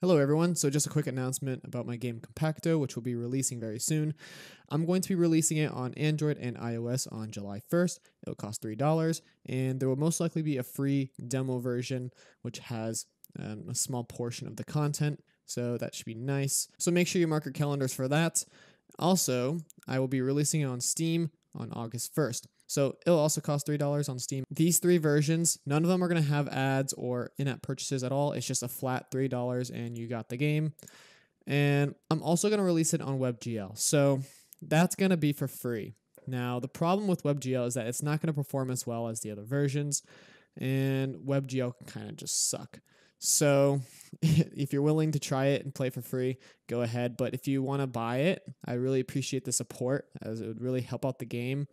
Hello everyone, so just a quick announcement about my game Compacto, which will be releasing very soon. I'm going to be releasing it on Android and iOS on July 1st. It'll cost $3, and there will most likely be a free demo version, which has a small portion of the content, so that should be nice. So make sure you mark your calendars for that. Also, I will be releasing it on Steam on August 1st. So it'll also cost $3 on Steam. These three versions, none of them are going to have ads or in-app purchases at all. It's just a flat $3 and you got the game. And I'm also going to release it on WebGL. So that's going to be for free. Now, the problem with WebGL is that it's not going to perform as well as the other versions, and WebGL can kind of just suck. So if you're willing to try it and play for free, go ahead. But if you want to buy it, I really appreciate the support, as it would really help out the game.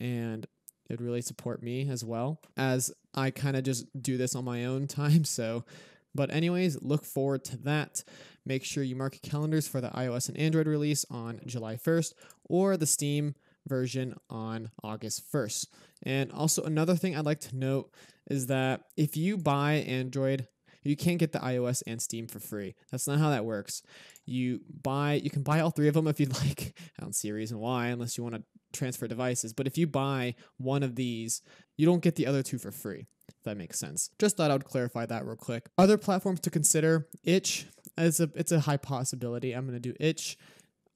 And it'd really support me as well, as I kind of just do this on my own time. So, but anyways, look forward to that. Make sure you mark your calendars for the iOS and Android release on July 1st or the Steam version on August 1st. And also another thing I'd like to note is that if you buy Android, you can't get the iOS and Steam for free. That's not how that works. You can buy all three of them if you'd like. I don't see a reason why, unless you want to transfer devices. But if you buy one of these, you don't get the other two for free, if that makes sense. Just thought I would clarify that real quick. Other platforms to consider: Itch, it's a high possibility. I'm going to do Itch.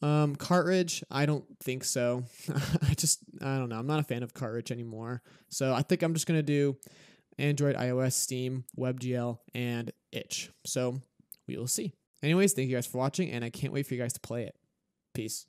Cartridge, I don't think so. I don't know. I'm not a fan of Cartridge anymore. So I think I'm just going to do Android, iOS, Steam, WebGL, and Itch. So we will see. Anyways, thank you guys for watching, and I can't wait for you guys to play it. Peace.